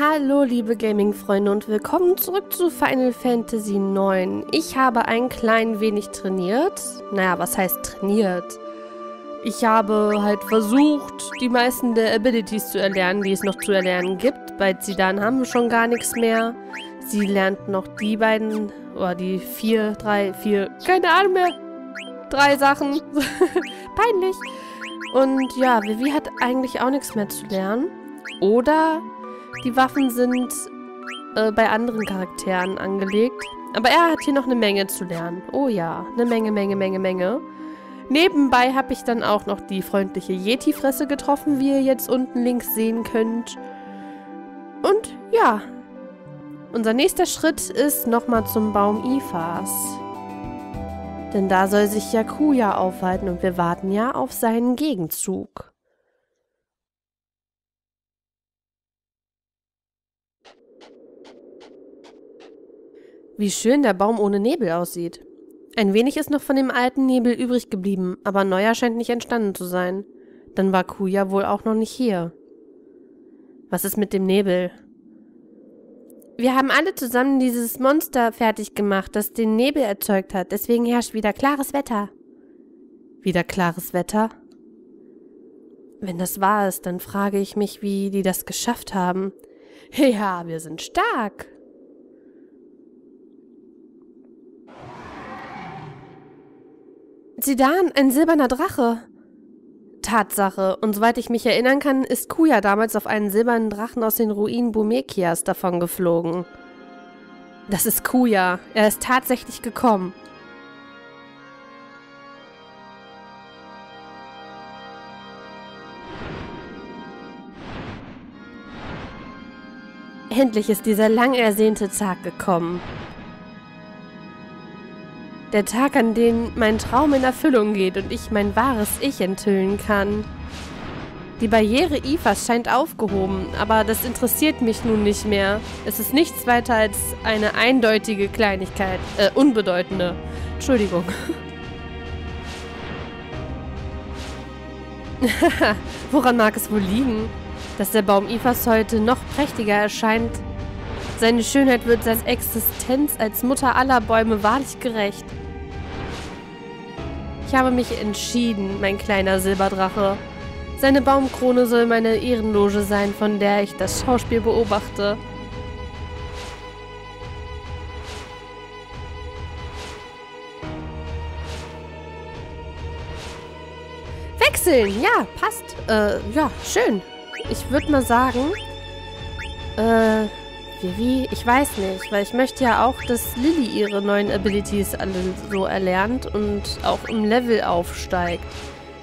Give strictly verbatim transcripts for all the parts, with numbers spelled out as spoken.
Hallo liebe Gaming-Freunde und willkommen zurück zu Final Fantasy neun. Ich habe ein klein wenig trainiert. Naja, was heißt trainiert? Ich habe halt versucht, die meisten der Abilities zu erlernen, die es noch zu erlernen gibt. Bei Zidane haben wir schon gar nichts mehr. Sie lernt noch die beiden, oder die vier, drei, vier, keine Ahnung mehr. Drei Sachen. Peinlich. Und ja, Vivi hat eigentlich auch nichts mehr zu lernen. Oder die Waffen sind äh, bei anderen Charakteren angelegt. Aber er hat hier noch eine Menge zu lernen. Oh ja, eine Menge, Menge, Menge, Menge. Nebenbei habe ich dann auch noch die freundliche Yeti-Fresse getroffen, wie ihr jetzt unten links sehen könnt. Und ja, unser nächster Schritt ist nochmal zum Baum Iifars. Denn da soll sich ja Kuja aufhalten und wir warten ja auf seinen Gegenzug. Wie schön der Baum ohne Nebel aussieht. Ein wenig ist noch von dem alten Nebel übrig geblieben, aber neuer scheint nicht entstanden zu sein. Dann war Kuja wohl auch noch nicht hier. Was ist mit dem Nebel? Wir haben alle zusammen dieses Monster fertig gemacht, das den Nebel erzeugt hat. Deswegen herrscht wieder klares Wetter. Wieder klares Wetter? Wenn das wahr ist, dann frage ich mich, wie die das geschafft haben. Ja, wir sind stark. Zidane, ein silberner Drache. Tatsache, und soweit ich mich erinnern kann, ist Kuja damals auf einen silbernen Drachen aus den Ruinen Bumekias davon geflogen. Das ist Kuja. Er ist tatsächlich gekommen. Endlich ist dieser lang ersehnte Tag gekommen. Der Tag, an dem mein Traum in Erfüllung geht und ich mein wahres Ich enthüllen kann. Die Barriere Iifars scheint aufgehoben, aber das interessiert mich nun nicht mehr. Es ist nichts weiter als eine eindeutige Kleinigkeit, äh, unbedeutende. Entschuldigung. Woran mag es wohl liegen, dass der Baum Iifars heute noch prächtiger erscheint? Seine Schönheit wird seine Existenz als Mutter aller Bäume wahrlich gerecht. Ich habe mich entschieden, mein kleiner Silberdrache. Seine Baumkrone soll meine Ehrenloge sein, von der ich das Schauspiel beobachte. Wechseln! Ja, passt. Äh, ja, schön. Ich würde mal sagen, äh... Vivi? Ich weiß nicht, weil ich möchte ja auch, dass Lili ihre neuen Abilities alle so erlernt und auch im Level aufsteigt.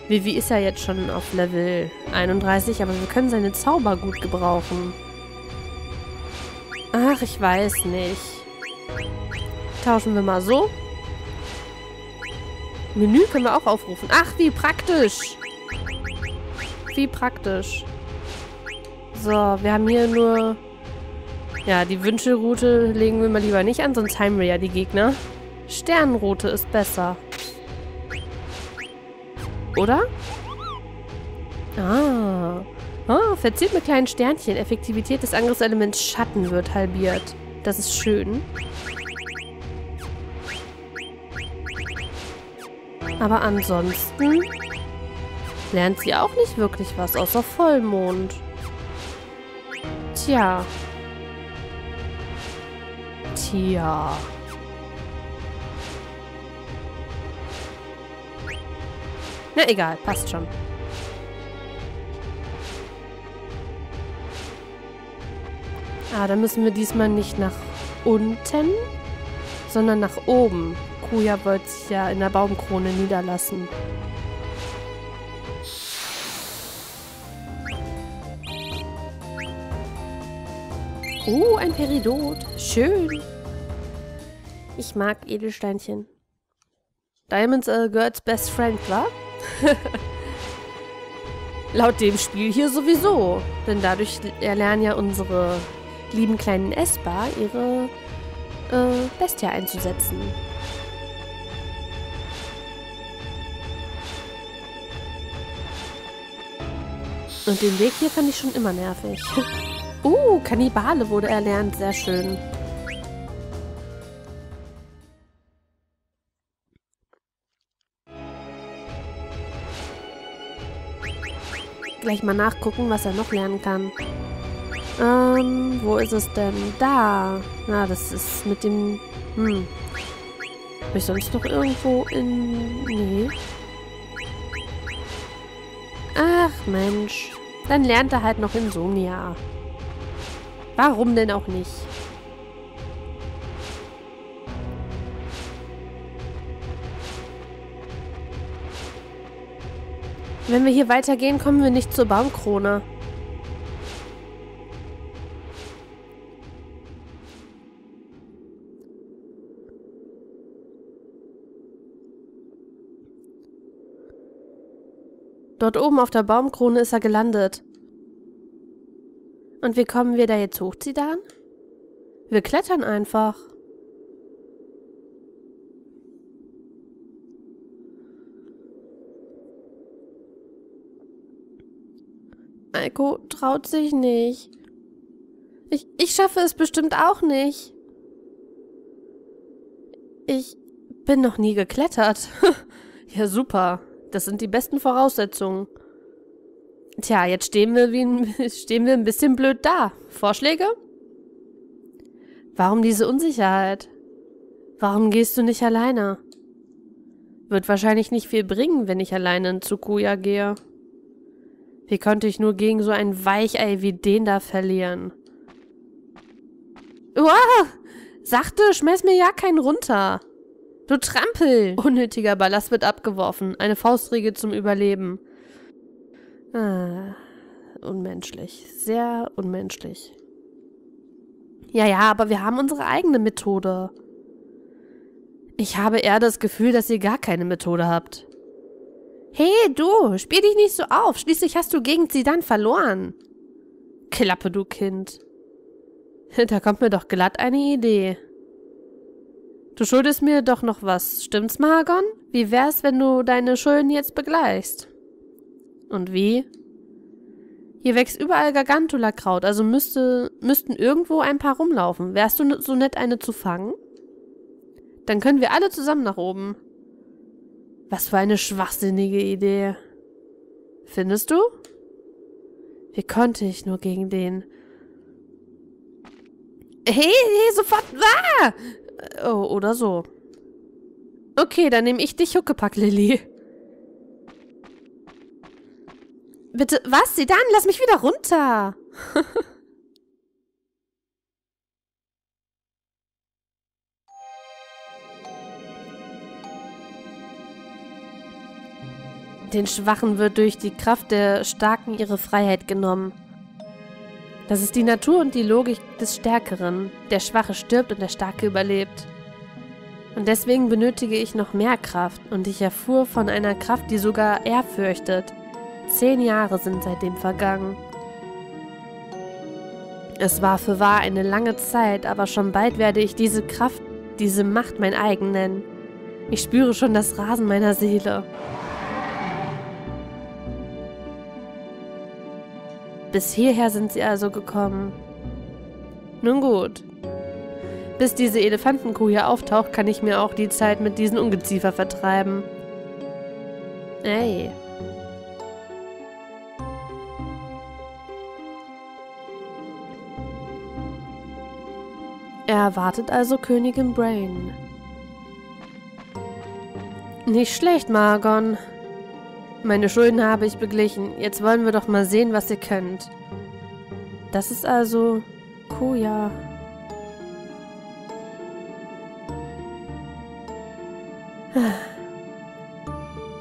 Vivi ist ja jetzt schon auf Level einunddreißig, aber wir können seine Zauber gut gebrauchen. Ach, ich weiß nicht. Tauschen wir mal so. Menü können wir auch aufrufen. Ach, wie praktisch! Wie praktisch. So, wir haben hier nur... Ja, die Wünschelroute legen wir mal lieber nicht an, sonst heimen wir ja die Gegner. Sternenroute ist besser. Oder? Ah. Oh, verziert mit kleinen Sternchen. Effektivität des Angriffselements Schatten wird halbiert. Das ist schön. Aber ansonsten lernt sie auch nicht wirklich was, außer Vollmond. Tja. Tja. Na egal, passt schon. Ah, dann müssen wir diesmal nicht nach unten, sondern nach oben. Kuja wollte sich ja in der Baumkrone niederlassen. Oh, ein Peridot. Schön. Ich mag Edelsteinchen. Diamonds are a girl's best friend, wa? Laut dem Spiel hier sowieso. Denn dadurch erlernen ja unsere lieben kleinen Espa ihre äh, Bestia einzusetzen. Und den Weg hier fand ich schon immer nervig. Uh, Kannibale wurde erlernt. Sehr schön. Gleich mal nachgucken, was er noch lernen kann. Ähm, wo ist es denn? Da. Na, das ist mit dem... Hm. Hab ich sonst noch irgendwo in... Nee. Ach, Mensch. Dann lernt er halt noch in Sonia. Warum denn auch nicht? Wenn wir hier weitergehen, kommen wir nicht zur Baumkrone. Dort oben auf der Baumkrone ist er gelandet. Und wie kommen wir da jetzt hoch, Zidane? Wir klettern einfach. Eiko traut sich nicht. Ich, ich schaffe es bestimmt auch nicht. Ich bin noch nie geklettert. Ja, super. Das sind die besten Voraussetzungen. Tja, jetzt stehen wir, wie ein, stehen wir ein bisschen blöd da. Vorschläge? Warum diese Unsicherheit? Warum gehst du nicht alleine? Wird wahrscheinlich nicht viel bringen, wenn ich alleine in Tsukuya gehe. Wie konnte ich nur gegen so ein Weichei wie den da verlieren? Uah! Sachte, schmeiß mir ja keinen runter. Du Trampel! Unnötiger Ballast wird abgeworfen. Eine Faustregel zum Überleben. Ah, unmenschlich. Sehr unmenschlich. Ja, ja, aber wir haben unsere eigene Methode. Ich habe eher das Gefühl, dass ihr gar keine Methode habt. Hey, du, spiel dich nicht so auf. Schließlich hast du gegen Zidane verloren. Klappe, du Kind. Da kommt mir doch glatt eine Idee. Du schuldest mir doch noch was, stimmt's, Mahagon? Wie wär's, wenn du deine Schulden jetzt begleichst? Und wie? Hier wächst überall Gargantula-Kraut, also müsste, müssten irgendwo ein paar rumlaufen. Wärst du so nett, eine zu fangen? Dann können wir alle zusammen nach oben. Was für eine schwachsinnige Idee. Findest du? Wie konnte ich nur gegen den... Hey, hey, sofort... Ah! Oh, oder so. Okay, dann nehme ich dich Huckepack, Lili. Bitte, was? Zidane, lass mich wieder runter. Den Schwachen wird durch die Kraft der Starken ihre Freiheit genommen. Das ist die Natur und die Logik des Stärkeren. Der Schwache stirbt und der Starke überlebt. Und deswegen benötige ich noch mehr Kraft. Und ich erfuhr von einer Kraft, die sogar er fürchtet. Zehn Jahre sind seitdem vergangen. Es war fürwahr eine lange Zeit, aber schon bald werde ich diese Kraft, diese Macht mein eigen nennen. Ich spüre schon das Rasen meiner Seele. Bis hierher sind sie also gekommen. Nun gut. Bis diese Elefantenkuh hier auftaucht, kann ich mir auch die Zeit mit diesen Ungeziefer vertreiben. Ey. Er erwartet also Königin Brane. Nicht schlecht, Mahagon. Meine Schulden habe ich beglichen. Jetzt wollen wir doch mal sehen, was ihr könnt. Das ist also... Kuja.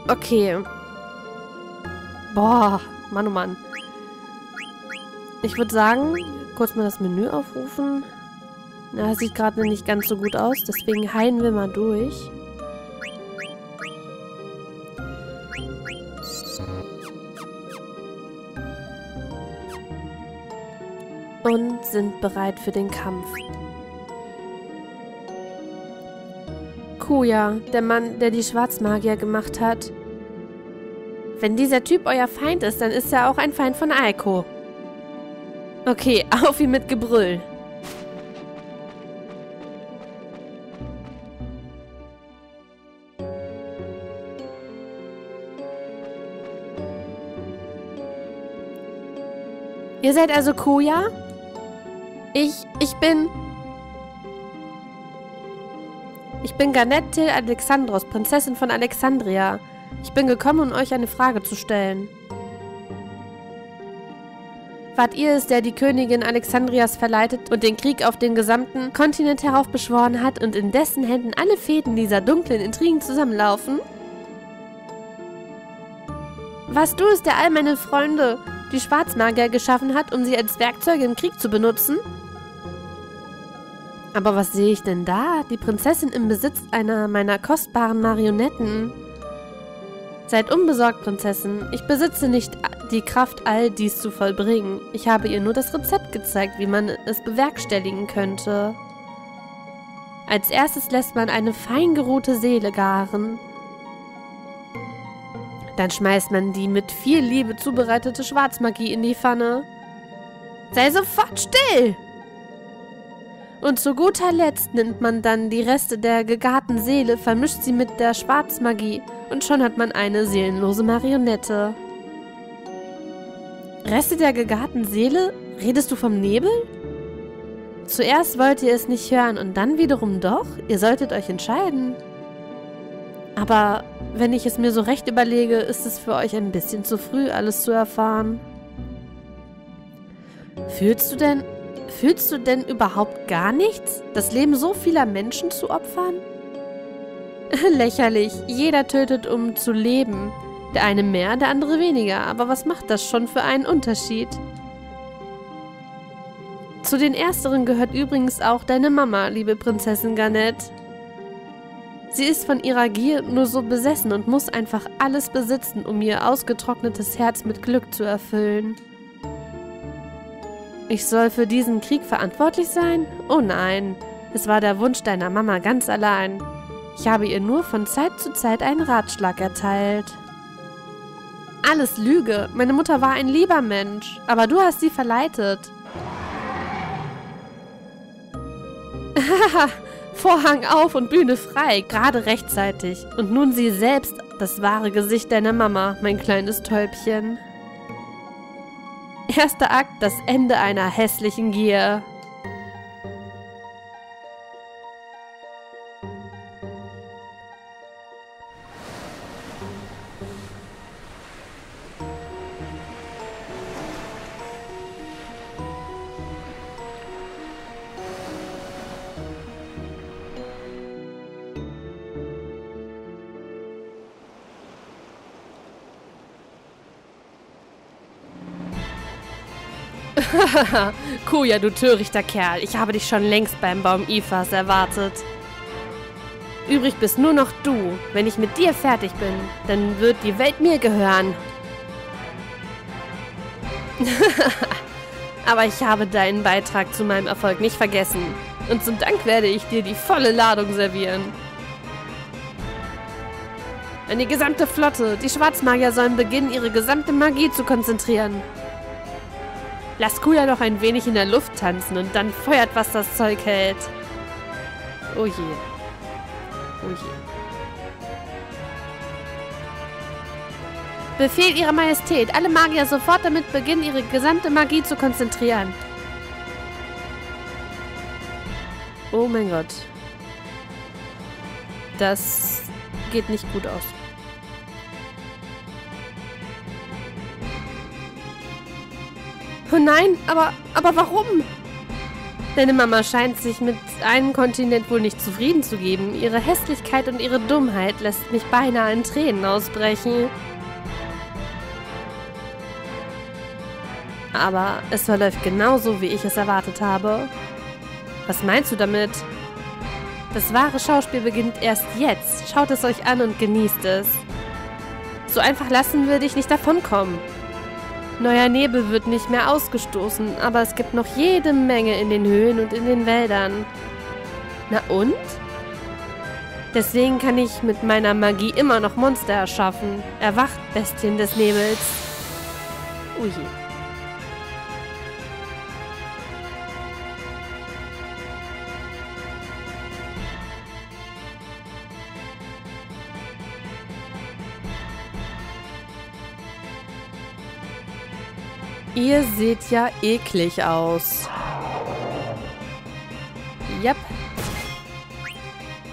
Okay. Boah, Mann, oh Mann. Ich würde sagen, kurz mal das Menü aufrufen. Na, das sieht gerade nicht ganz so gut aus, deswegen heilen wir mal durch. Und sind bereit für den Kampf. Kuja, der Mann, der die Schwarzmagier gemacht hat. Wenn dieser Typ euer Feind ist, dann ist er auch ein Feind von Eiko. Okay, auf ihn mit Gebrüll. Ihr seid also Kuja? Ich, ich bin... Ich bin Garnet Alexandros, Prinzessin von Alexandria. Ich bin gekommen, um euch eine Frage zu stellen. Wart ihr es, der die Königin Alexandrias verleitet und den Krieg auf den gesamten Kontinent heraufbeschworen hat und in dessen Händen alle Fäden dieser dunklen Intrigen zusammenlaufen? Warst du es, der all meine Freunde, die Schwarzmagier, geschaffen hat, um sie als Werkzeuge im Krieg zu benutzen? Aber was sehe ich denn da? Die Prinzessin im Besitz einer meiner kostbaren Marionetten. Seid unbesorgt, Prinzessin. Ich besitze nicht die Kraft, all dies zu vollbringen. Ich habe ihr nur das Rezept gezeigt, wie man es bewerkstelligen könnte. Als erstes lässt man eine fein geruhte Seele garen. Dann schmeißt man die mit viel Liebe zubereitete Schwarzmagie in die Pfanne. Sei sofort still! Und zu guter Letzt nimmt man dann die Reste der gegarten Seele, vermischt sie mit der Schwarzmagie und schon hat man eine seelenlose Marionette. Reste der gegarten Seele? Redest du vom Nebel? Zuerst wollt ihr es nicht hören und dann wiederum doch? Ihr solltet euch entscheiden. Aber wenn ich es mir so recht überlege, ist es für euch ein bisschen zu früh, alles zu erfahren. Fühlst du denn... Fühlst du denn überhaupt gar nichts? Das Leben so vieler Menschen zu opfern? Lächerlich. Jeder tötet, um zu leben. Der eine mehr, der andere weniger. Aber was macht das schon für einen Unterschied? Zu den Ersteren gehört übrigens auch deine Mama, liebe Prinzessin Garnet. Sie ist von ihrer Gier nur so besessen und muss einfach alles besitzen, um ihr ausgetrocknetes Herz mit Glück zu erfüllen. Ich soll für diesen Krieg verantwortlich sein? Oh nein, es war der Wunsch deiner Mama ganz allein. Ich habe ihr nur von Zeit zu Zeit einen Ratschlag erteilt. Alles Lüge. Meine Mutter war ein lieber Mensch, aber du hast sie verleitet. Haha, Vorhang auf und Bühne frei, gerade rechtzeitig. Und nun sieh selbst das wahre Gesicht deiner Mama, mein kleines Täubchen. Erster Akt, das Ende einer hässlichen Gier. Haha, Kuja, du törichter Kerl, ich habe dich schon längst beim Baum Iifars erwartet. Übrig bist nur noch du. Wenn ich mit dir fertig bin, dann wird die Welt mir gehören. Aber ich habe deinen Beitrag zu meinem Erfolg nicht vergessen. Und zum Dank werde ich dir die volle Ladung servieren. An die gesamte Flotte, die Schwarzmagier sollen beginnen, ihre gesamte Magie zu konzentrieren. Lass Kuja noch ein wenig in der Luft tanzen und dann feuert, was das Zeug hält. Oh je. Oh je. Befehl Ihrer Majestät, alle Magier sofort damit beginnen, ihre gesamte Magie zu konzentrieren. Oh mein Gott. Das geht nicht gut aus. Oh nein, aber, aber warum? Deine Mama scheint sich mit einem Kontinent wohl nicht zufrieden zu geben. Ihre Hässlichkeit und ihre Dummheit lässt mich beinahe in Tränen ausbrechen. Aber es verläuft genauso, wie ich es erwartet habe. Was meinst du damit? Das wahre Schauspiel beginnt erst jetzt. Schaut es euch an und genießt es. So einfach lassen wir dich nicht davonkommen. Neuer Nebel wird nicht mehr ausgestoßen, aber es gibt noch jede Menge in den Höhlen und in den Wäldern. Na und? Deswegen kann ich mit meiner Magie immer noch Monster erschaffen. Erwacht, Bestien des Nebels. Ui. Ihr seht ja eklig aus. Yep.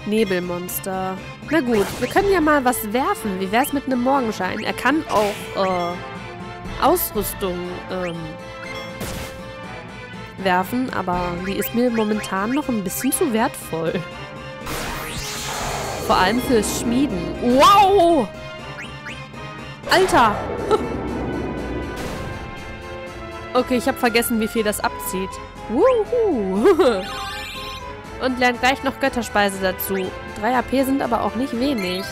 Nebelmonster. Na gut, wir können ja mal was werfen. Wie wär's mit einem Morgenschein? Er kann auch äh, Ausrüstung ähm, werfen, aber die ist mir momentan noch ein bisschen zu wertvoll. Vor allem fürs Schmieden. Wow! Alter! Okay, ich habe vergessen, wie viel das abzieht. Wuhu! Und lernt gleich noch Götterspeise dazu. drei A P sind aber auch nicht wenig.